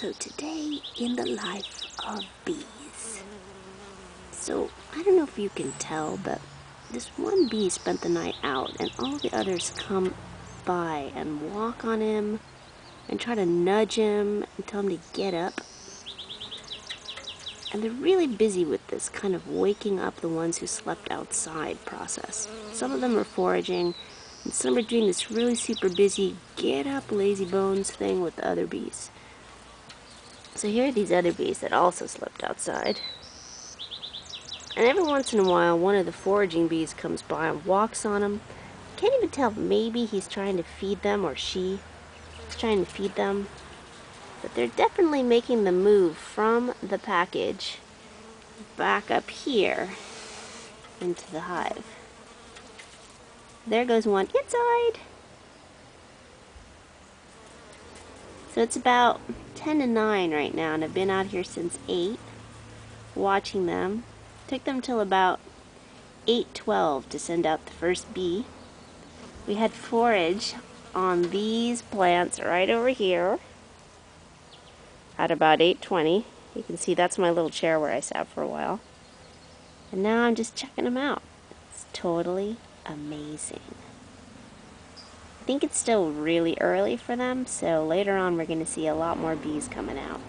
So today, in the life of bees. So, I don't know if you can tell, but this one bee spent the night out, and all the others come by and walk on him, and try to nudge him, and tell him to get up. And they're really busy with this kind of waking up the ones who slept outside process. Some of them are foraging, and some are doing this really super busy get up lazy bones thing with the other bees. So here are these other bees that also slept outside. And every once in a while, one of the foraging bees comes by and walks on them. Can't even tell if maybe he's trying to feed them or she's trying to feed them. But they're definitely making the move from the package back up here into the hive. There goes one inside. So it's about 10 to 9 right now, and I've been out here since 8 watching them. Took them till about 8:12 to send out the first bee. We had forage on these plants right over here at about 8:20. You can see that's my little chair where I sat for a while. And now I'm just checking them out. It's totally amazing. I think it's still really early for them, so later on we're going to see a lot more bees coming out.